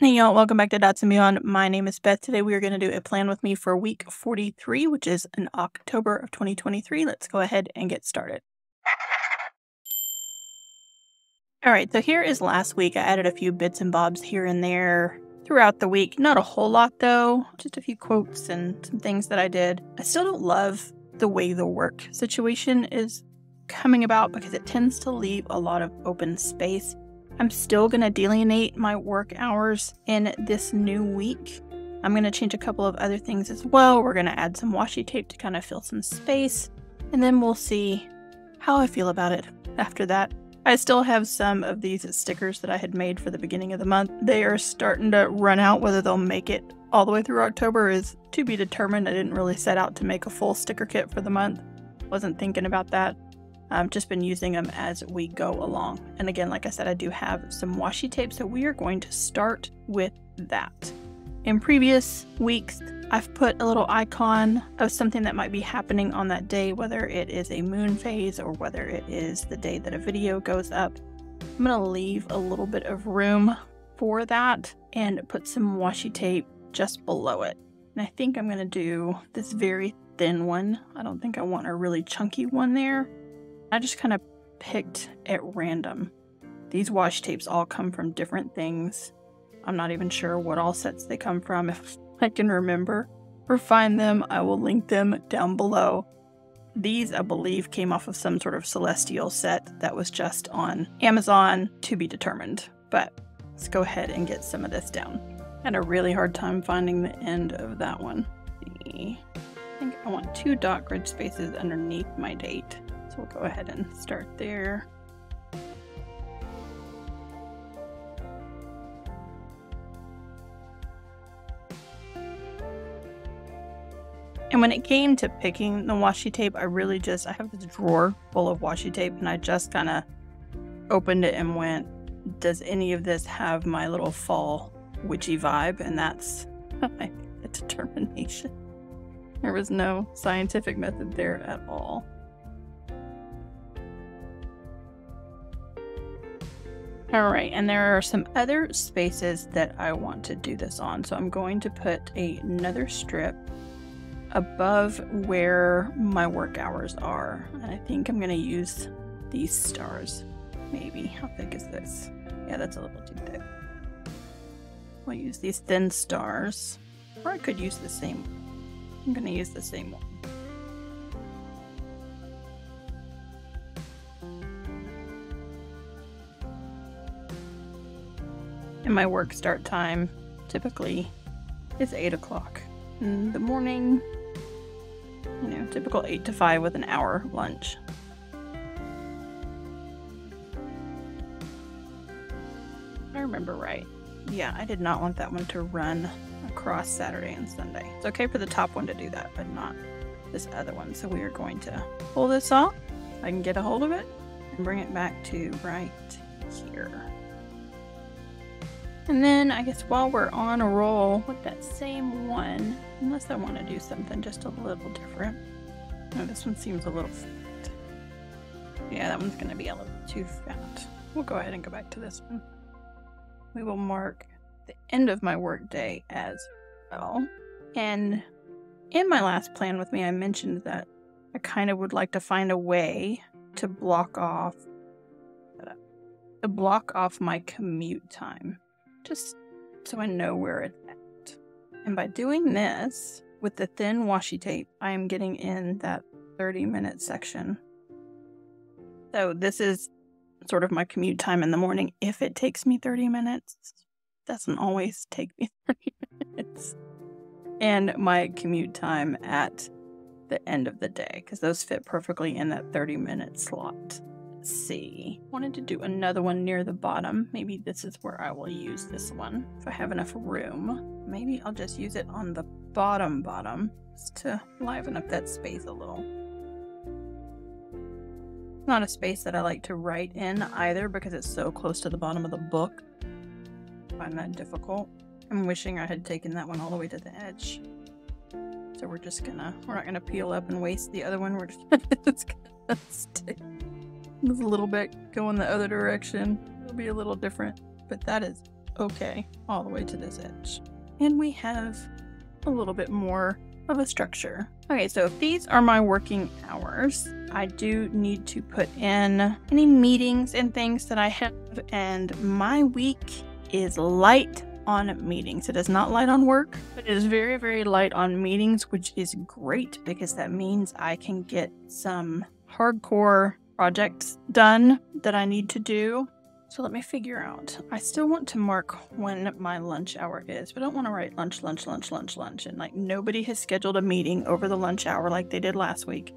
Hey y'all, welcome back to Dots and Beyond. My name is Beth. Today we are going to do a plan with me for week 43, which is in October of 2023. Let's go ahead and get started. All right, so here is last week. I added a few bits and bobs here and there throughout the week. Not a whole lot though, just a few quotes and some things that I did. I still don't love the way the work situation is coming about because it tends to leave a lot of open space. I'm still going to delineate my work hours in this new week. I'm going to change a couple of other things as well. We're going to add some washi tape to kind of fill some space, and then we'll see how I feel about it after that. I still have some of these stickers that I had made for the beginning of the month. They are starting to run out. Whether they'll make it all the way through October is to be determined. I didn't really set out to make a full sticker kit for the month. Wasn't thinking about that. I've just been using them as we go along. And again, like I said, I do have some washi tape, so we are going to start with that. In previous weeks, I've put a little icon of something that might be happening on that day, whether it is a moon phase or whether it is the day that a video goes up. I'm gonna leave a little bit of room for that and put some washi tape just below it. And I think I'm gonna do this very thin one. I don't think I want a really chunky one there. I just kind of picked at random. These washi tapes all come from different things. I'm not even sure what all sets they come from. If I can remember or find them, I will link them down below. These, I believe, came off of some sort of celestial set that was just on Amazon, to be determined. But let's go ahead and get some of this down. I had a really hard time finding the end of that one. Let's see. I think I want 2 dot grid spaces underneath my date. We'll go ahead and start there. And when it came to picking the washi tape, I have this drawer full of washi tape, and I just kind of opened it and went, does any of this have my little fall witchy vibe? And that's my determination. There was no scientific method there at all. All right, and there are some other spaces that I want to do this on. So I'm going to put another strip above where my work hours are. And I think I'm gonna use these stars, maybe. How thick is this? Yeah, that's a little too thick. We'll use these thin stars, or I could use the same one. I'm gonna use the same one. And my work start time typically is 8 o'clock in the morning, you know, typical 8 to 5 with an hour lunch. If I remember right. Yeah, I did not want that one to run across Saturday and Sunday. It's okay for the top one to do that, but not this other one. So we are going to pull this off. I can get a hold of it and bring it back to right here. And then I guess while we're on a roll with that same one, unless I want to do something just a little different. No, this one seems a little fat. Yeah, that one's going to be a little too fat. We'll go ahead and go back to this one. We will mark the end of my work day as well. And in my last plan with me, I mentioned that I kind of would like to find a way to block off my commute time, just so I know where it's at. And by doing this with the thin washi tape, I am getting in that 30-minute section. So this is sort of my commute time in the morning. If it takes me 30 minutes, it doesn't always take me 30 minutes. And my commute time at the end of the day, because those fit perfectly in that 30-minute slot. See, wanted to do another one near the bottom. Maybe this is where I will use this one if I have enough room. Maybe I'll just use it on the bottom just to liven up that space a little. It's not a space that I like to write in either because it's so close to the bottom of the book. I find that difficult. I'm wishing I had taken that one all the way to the edge. So we're not gonna peel up and waste the other one. We're just it's gonna stick. There's a little bit going the other direction. It'll be a little different, but that is okay all the way to this edge. And we have a little bit more of a structure. Okay, so if these are my working hours, I do need to put in any meetings and things that I have, and my week is light on meetings. It is not light on work, but it is very, very light on meetings, which is great because that means I can get some hardcore projects done that I need to do. So let me figure out. I still want to mark when my lunch hour is, but I don't want to write lunch. And like nobody has scheduled a meeting over the lunch hour like they did last week.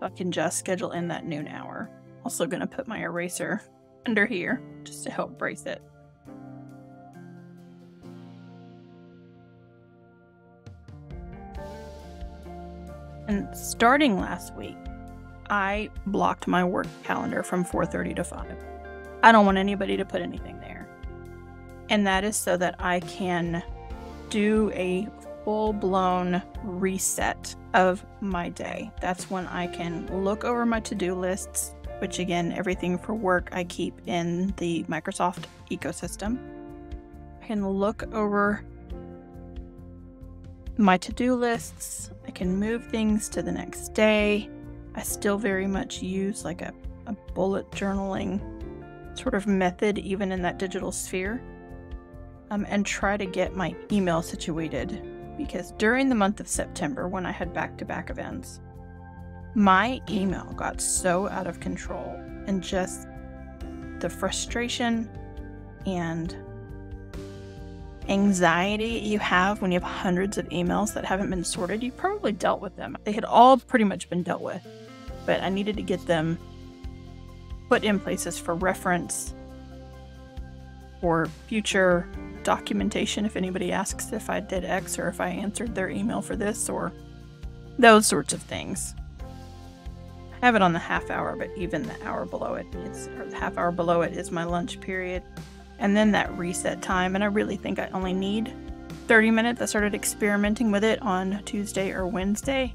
So I can just schedule in that noon hour. Also going to put my eraser under here just to help brace it. And starting last week, I blocked my work calendar from 4:30 to 5. I don't want anybody to put anything there. And that is so that I can do a full-blown reset of my day. That's when I can look over my to-do lists, which again, everything for work I keep in the Microsoft ecosystem. I can look over my to-do lists. I can move things to the next day. I still very much use like a bullet journaling sort of method even in that digital sphere, and try to get my email situated, because during the month of September when I had back-to-back events, my email got so out of control, and just the frustration and anxiety you have when you have hundreds of emails that haven't been sorted. You probably dealt with them. They had all pretty much been dealt with, but I needed to get them put in places for reference or future documentation if anybody asks if I did X or if I answered their email for this or those sorts of things. I have it on the half hour, but even the hour below it, the half hour below it is my lunch period. And then that reset time, and I really think I only need 30 minutes. I started experimenting with it on Tuesday or Wednesday,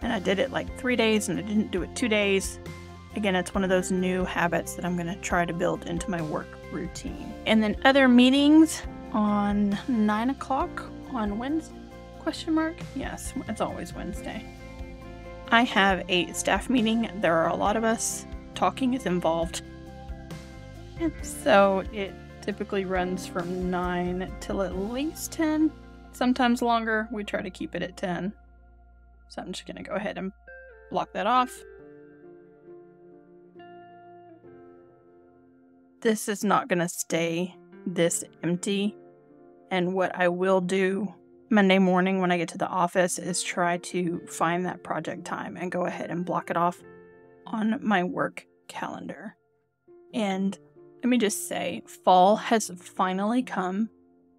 and I did it like 3 days, and I didn't do it 2 days. Again, it's one of those new habits that I'm going to try to build into my work routine. And then other meetings on 9 o'clock on Wednesday? Yes, it's always Wednesday. I have a staff meeting. There are a lot of us. Talking is involved. So it typically runs from 9 till at least 10. Sometimes longer. We try to keep it at 10. So I'm just going to go ahead and block that off. This is not going to stay this empty, and what I will do Monday morning when I get to the office is try to find that project time and go ahead and block it off on my work calendar. And let me just say, fall has finally come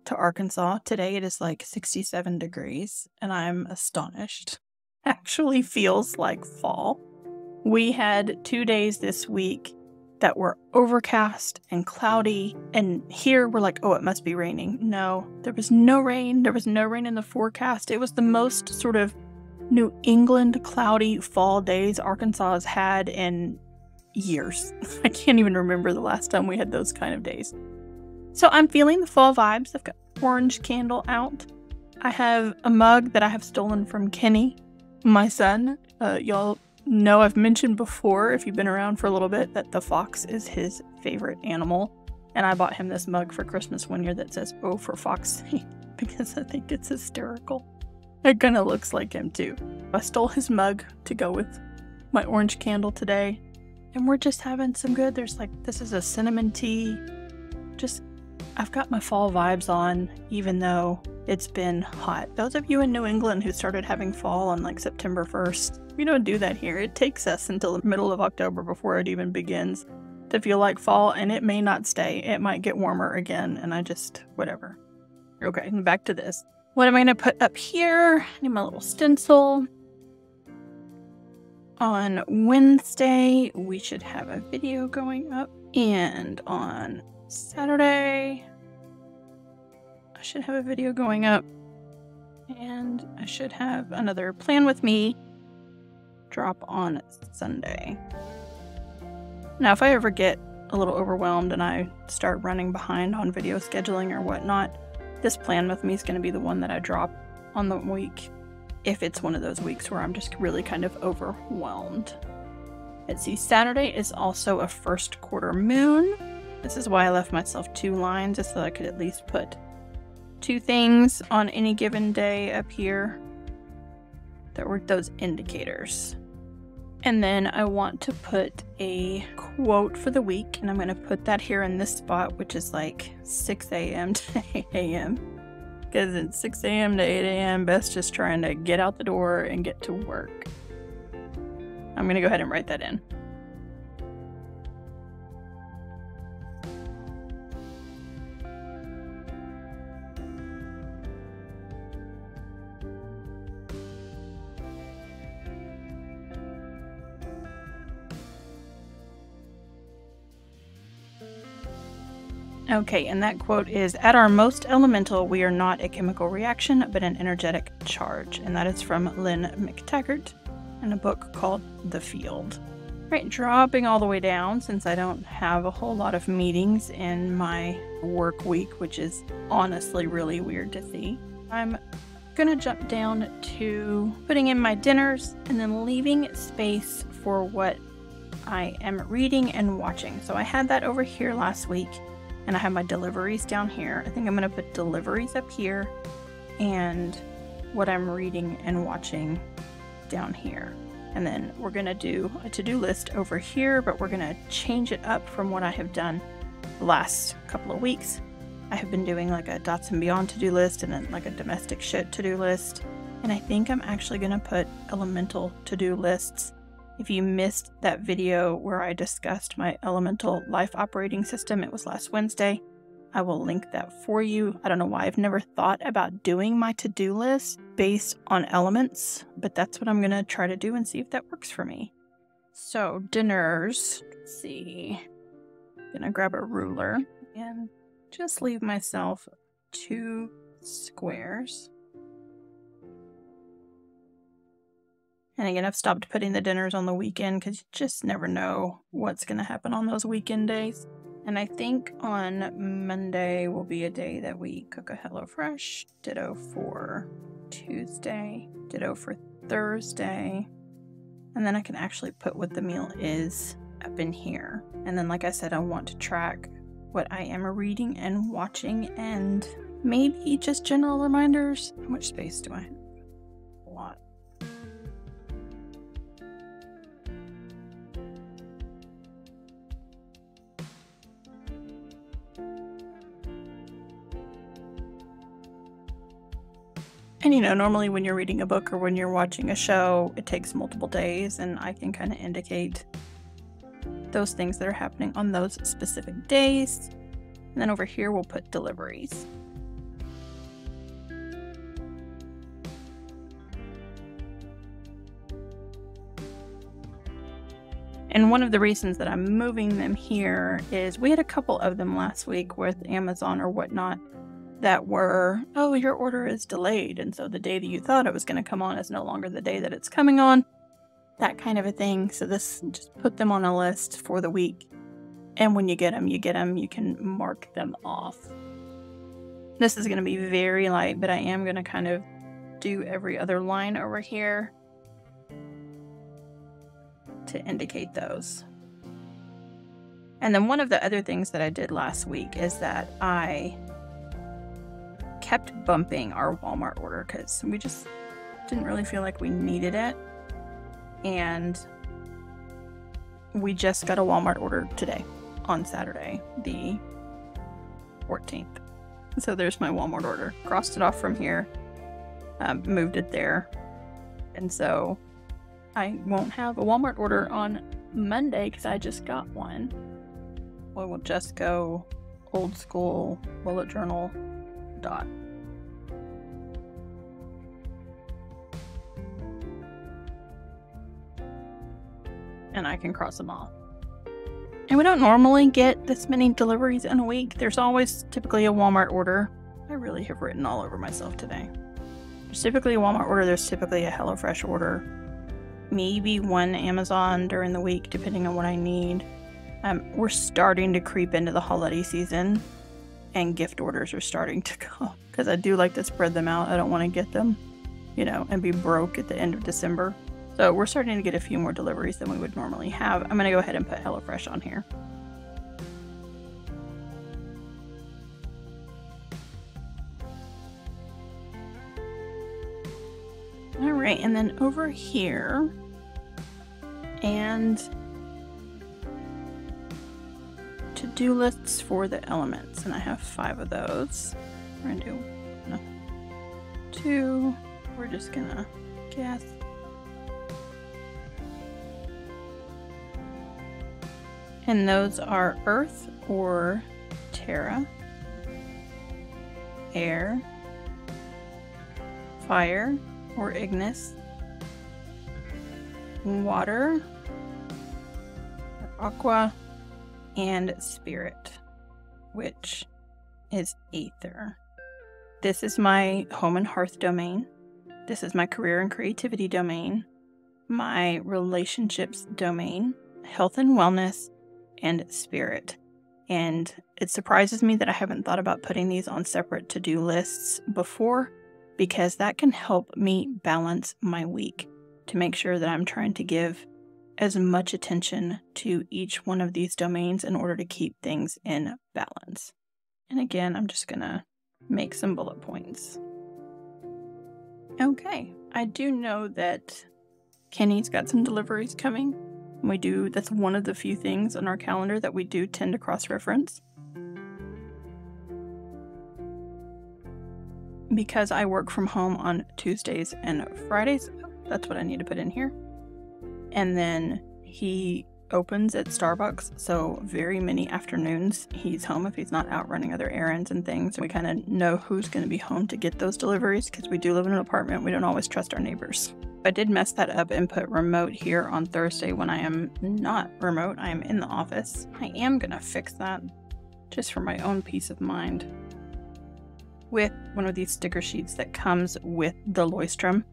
to Arkansas. Today it is like 67 degrees, and I'm astonished. Actually feels like fall. We had 2 days this week that were overcast and cloudy, and here we're like, oh, it must be raining. No, there was no rain. There was no rain in the forecast. It was the most sort of New England cloudy fall days Arkansas has had in years. I can't even remember the last time we had those kind of days. So I'm feeling the fall vibes. I've got orange candle out. I have a mug that I have stolen from Kenny, my son. Y'all know I've mentioned before, if you've been around for a little bit, that the fox is his favorite animal. And I bought him this mug for Christmas one year that says, "Oh, for Foxy," because I think it's hysterical. It kind of looks like him too. I stole his mug to go with my orange candle today. And we're just having some good, this is a cinnamon tea. I've got my fall vibes on, even though it's been hot. Those of you in New England who started having fall on like September 1st, we don't do that here. It takes us until the middle of October before it even begins to feel like fall, and it may not stay. It might get warmer again, and I just, whatever. Okay, back to this. What am I going to put up here? I need my little stencil. On Wednesday, we should have a video going up, and on Saturday, I should have a video going up, and I should have another plan with me drop on Sunday. Now, if I ever get a little overwhelmed and I start running behind on video scheduling or whatnot, this plan with me is going to be the one that I drop on the week if it's one of those weeks where I'm just really kind of overwhelmed. Let's see, Saturday is also a first quarter moon. This is why I left myself two lines, just so I could at least put two things on any given day up here that were those indicators. And then I want to put a quote for the week, and I'm going to put that here in this spot, which is like 6 a.m. to 8 a.m. Because it's 6 a.m. to 8 a.m. Beth's just trying to get out the door and get to work. I'm going to go ahead and write that in. Okay, and that quote is, "At our most elemental, we are not a chemical reaction, but an energetic charge." And that is from Lynn McTaggart in a book called The Field. All right, dropping all the way down, since I don't have a whole lot of meetings in my work week, which is honestly really weird to see. I'm gonna jump down to putting in my dinners and then leaving space for what I am reading and watching. So I had that over here last week. And I have my deliveries down here. I think I'm going to put deliveries up here and what I'm reading and watching down here. And then we're going to do a to-do list over here, but we're going to change it up from what I have done the last couple of weeks. I have been doing like a Dots and Beyond to-do list and then like a domestic shit to-do list. And I think I'm actually going to put elemental to-do lists. If you missed that video where I discussed my elemental life operating system, it was last Wednesday. I will link that for you. I don't know why I've never thought about doing my to-do list based on elements, but that's what I'm going to try to do and see if that works for me. So dinners, let's see, I'm going to grab a ruler and just leave myself 2 squares. And again, I've stopped putting the dinners on the weekend because you just never know what's going to happen on those weekend days. And I think on Monday will be a day that we cook a HelloFresh. Ditto for Tuesday. Ditto for Thursday. And then I can actually put what the meal is up in here. And then, like I said, I want to track what I am reading and watching and maybe just general reminders. How much space do I have? A lot. And you know, normally when you're reading a book or when you're watching a show, it takes multiple days, and I can kind of indicate those things that are happening on those specific days. And then over here, we'll put deliveries. And one of the reasons that I'm moving them here is we had a couple of them last week with Amazon or whatnot that were, oh, your order is delayed, and so the day that you thought it was going to come on is no longer the day that it's coming on, that kind of a thing. So this, just put them on a list for the week, and when you get them, you can mark them off. This is going to be very light, but I am going to kind of do every other line over here to indicate those. And then one of the other things that I did last week is that I kept bumping our Walmart order because we just didn't really feel like we needed it, and we just got a Walmart order today on Saturday the 14th. So there's my Walmart order. Crossed it off from here, moved it there, and so I won't have a Walmart order on Monday because I just got one. We will just go old school bullet journal dot. And I can cross them off. And we don't normally get this many deliveries in a week. There's always typically a Walmart order. I really have written all over myself today. There's typically a Walmart order. There's typically a HelloFresh order. Maybe one Amazon during the week, depending on what I need. We're starting to creep into the holiday season, and gift orders are starting to go, because I do like to spread them out. I don't want to get them, you know, and be broke at the end of December. So we're starting to get a few more deliveries than we would normally have. I'm going to go ahead and put HelloFresh on here. All right, and then over here, and to-do lists for the elements, and I have 5 of those. We're gonna do 2. We're just gonna guess. And those are Earth or Terra, Air, Fire or Ignis, Water or Aqua, and Spirit, which is Aether. This is my Home and Hearth domain. This is my Career and Creativity domain, my Relationships domain, Health and Wellness, and Spirit. And it surprises me that I haven't thought about putting these on separate to-do lists before, because that can help me balance my week to make sure that I'm trying to give as much attention to each one of these domains in order to keep things in balance. And again, I'm just gonna make some bullet points. Okay, I do know that Kenny's got some deliveries coming. We do, that's one of the few things on our calendar that we do tend to cross-reference. Because I work from home on Tuesdays and Fridays, that's what I need to put in here. And then he opens at Starbucks, so very many afternoons he's home if he's not out running other errands and things. We kind of know who's going to be home to get those deliveries, because we do live in an apartment. We don't always trust our neighbors. I did mess that up and put remote here on Thursday when I am not remote. I am in the office. I am going to fix that just for my own peace of mind. With one of these sticker sheets that comes with the Leuchtturm,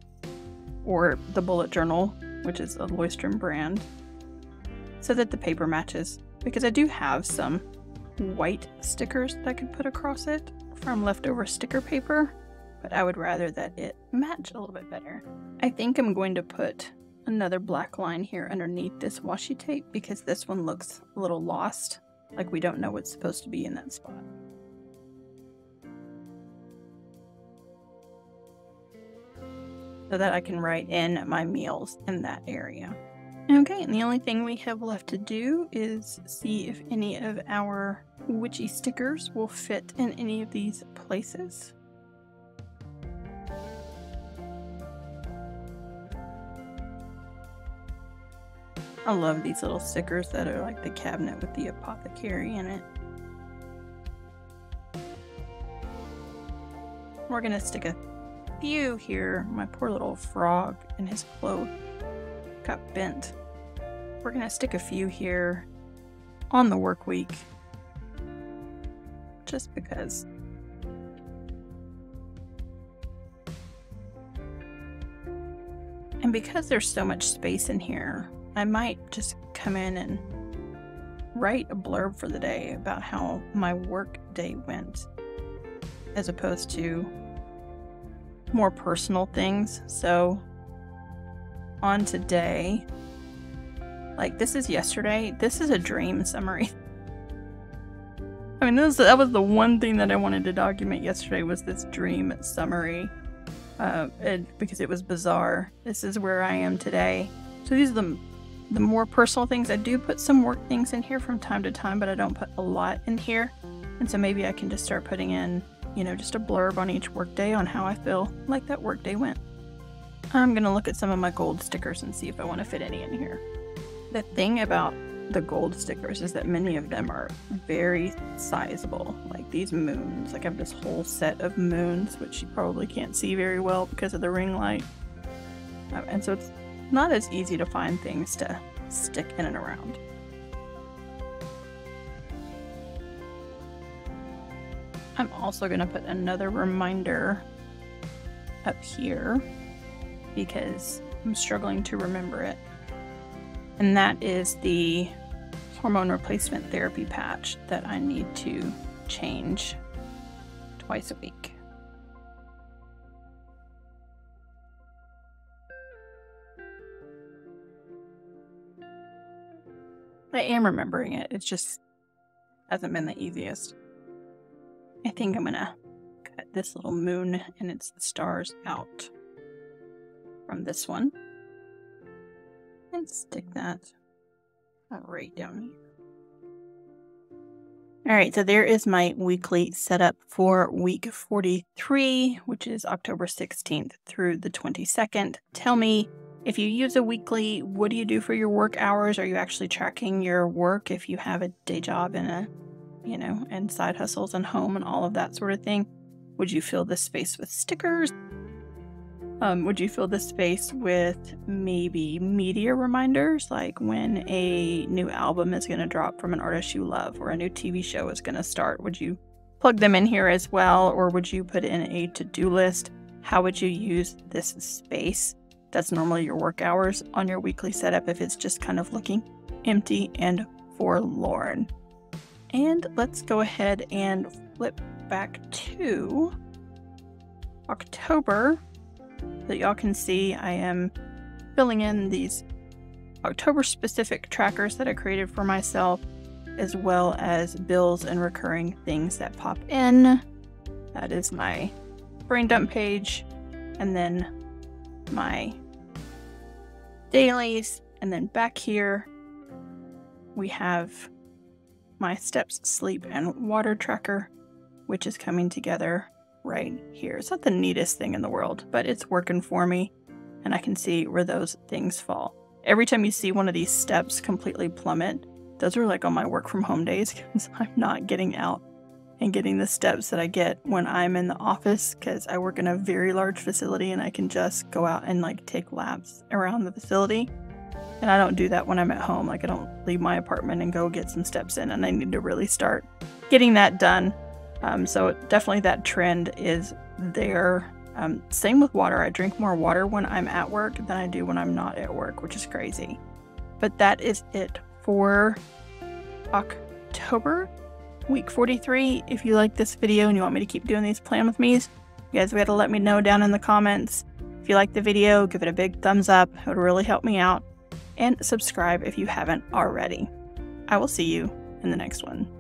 or the bullet journal, which is a Leuchtturm brand, so that the paper matches, because I do have some white stickers that I could put across it from leftover sticker paper, but I would rather that it match a little bit better. I think I'm going to put another black line here underneath this washi tape, because this one looks a little lost, like we don't know what's supposed to be in that spot. So that I can write in my meals in that area. Okay, and the only thing we have left to do is see if any of our witchy stickers will fit in any of these places. I love these little stickers that are like the cabinet with the apothecary in it. We're gonna stick a few here. My poor little frog and his cloak got bent. We're gonna stick a few here on the work week, just because. And because there's so much space in here, I might just come in and write a blurb for the day about how my work day went, as opposed to more personal things. So on today, like this is yesterday, this is a dream summary. I mean, that was the one thing that I wanted to document yesterday, was this dream summary, because it was bizarre. This is where I am today. So these are the more personal things. I do put some work things in here from time to time, but I don't put a lot in here. And so maybe I can just start putting in, you know, just a blurb on each workday on how I feel like that workday went. I'm gonna look at some of my gold stickers and see if I want to fit any in here. The thing about the gold stickers is that many of them are very sizable, like these moons. Like I have this whole set of moons, which you probably can't see very well because of the ring light. And so it's not as easy to find things to stick in and around. I'm also going to put another reminder up here because I'm struggling to remember it. And that is the hormone replacement therapy patch that I need to change twice a week. I am remembering it. It just hasn't been the easiest. I think I'm gonna cut this little moon and its stars out from this one and stick that right down here. All right, so there is my weekly setup for week 43, which is October 16th through the 22nd. Tell me, if you use a weekly, what do you do for your work hours? Are you actually tracking your work if you have a day job and a, you know, and side hustles and home and all of that sort of thing? Would you fill this space with stickers? Would you fill this space with maybe media reminders, like when a new album is going to drop from an artist you love or a new TV show is going to start? Would you plug them in here as well, or would you put in a to-do list? How would you use this space that's normally your work hours on your weekly setup if it's just kind of looking empty and forlorn? And let's go ahead and flip back to October so that y'all can see I am filling in these October specific trackers that I created for myself, as well as bills and recurring things that pop in. That is my brain dump page, and then my dailies, and then back here we have my steps, sleep, and water tracker, which is coming together right here. It's not the neatest thing in the world, but it's working for me, and I can see where those things fall. Every time you see one of these steps completely plummet, those are like on my work from home days, because I'm not getting out and getting the steps that I get when I'm in the office, because I work in a very large facility and I can just go out and like take laps around the facility. And I don't do that when I'm at home. Like, I don't leave my apartment and go get some steps in, and I need to really start getting that done. So definitely that trend is there. Same with water. I drink more water when I'm at work than I do when I'm not at work, which is crazy. But that is it for October. Week 43. If you like this video and you want me to keep doing these plan with me's, you guys gotta let me know down in the comments. If you like the video, give it a big thumbs up. It would really help me out. And subscribe if you haven't already. I will see you in the next one.